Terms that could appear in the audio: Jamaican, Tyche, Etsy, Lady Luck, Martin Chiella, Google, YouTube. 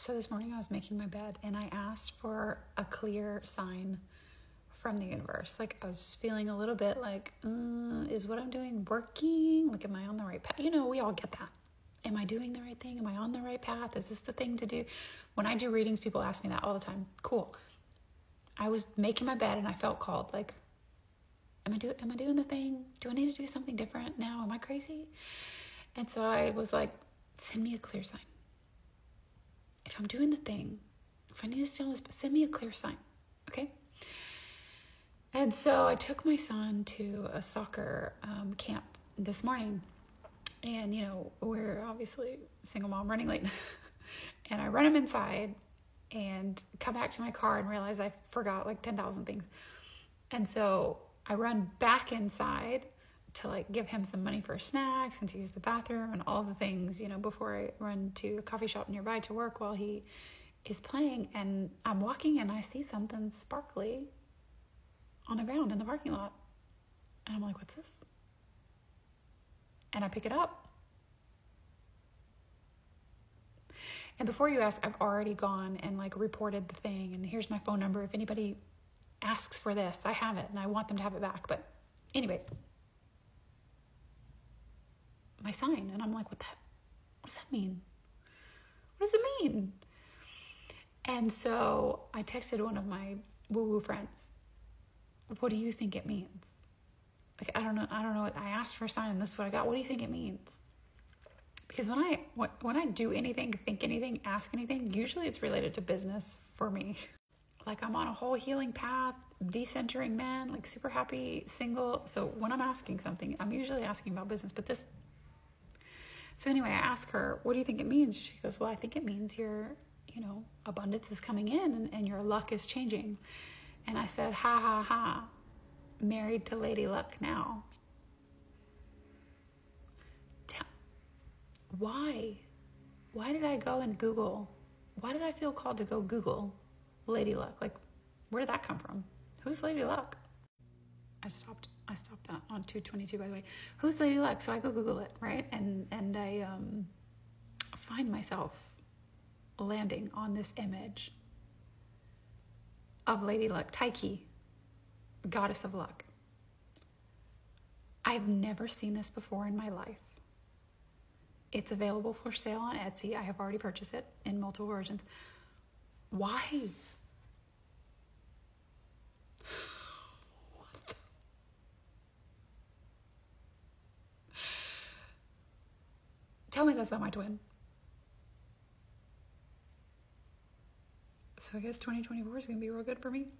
So this morning I was making my bed and I asked for a clear sign from the universe. Like, I was just feeling a little bit like, is what I'm doing working? Like, am I on the right path? You know, we all get that. Am I doing the right thing? Am I on the right path? Is this the thing to do? When I do readings, people ask me that all the time. Cool. I was making my bed and I felt called. Like, am I doing the thing? Do I need to do something different now? Am I crazy? And so I was like, send me a clear sign. If I'm doing the thing, if I need to stay on this, but send me a clear sign, okay? And so I took my son to a soccer camp this morning. And, you know, we're obviously single mom running late. And I run him inside and come back to my car and realize I forgot like 10,000 things. And so I run back inside to like give him some money for snacks and to use the bathroom and all the things, you know, before I run to a coffee shop nearby to work while he is playing. And I'm walking and I see something sparkly on the ground in the parking lot. And I'm like, what's this? And I pick it up. And before you ask, I've already gone and like reported the thing. And here's my phone number. If anybody asks for this, I have it and I want them to have it back. But anyway, my sign. And I'm like, what does that mean? What does it mean? And so I texted one of my woo-woo friends. What do you think it means? Like, I don't know. I asked for a sign and this is what I got. What do you think it means? Because when I do anything, think anything, ask anything, usually it's related to business for me. Like, I'm on a whole healing path, decentering men, like super happy, single. So when I'm asking something, I'm usually asking about business, but this. So anyway, I ask her, what do you think it means? She goes, well, I think it means your, you know, abundance is coming in and your luck is changing. And I said, ha, ha, ha, married to Lady Luck now. Why? Why did I go and Google? Why did I feel called to go Google Lady Luck? Like, where did that come from? Who's Lady Luck? I stopped that on 222, by the way. Who's Lady Luck? So I go Google it, right? And I find myself landing on this image of Lady Luck, Tyche, goddess of luck. I've never seen this before in my life. It's available for sale on Etsy. I have already purchased it in multiple versions. Why? What the? Tell me that's not my twin. So I guess 2024 is going to be real good for me.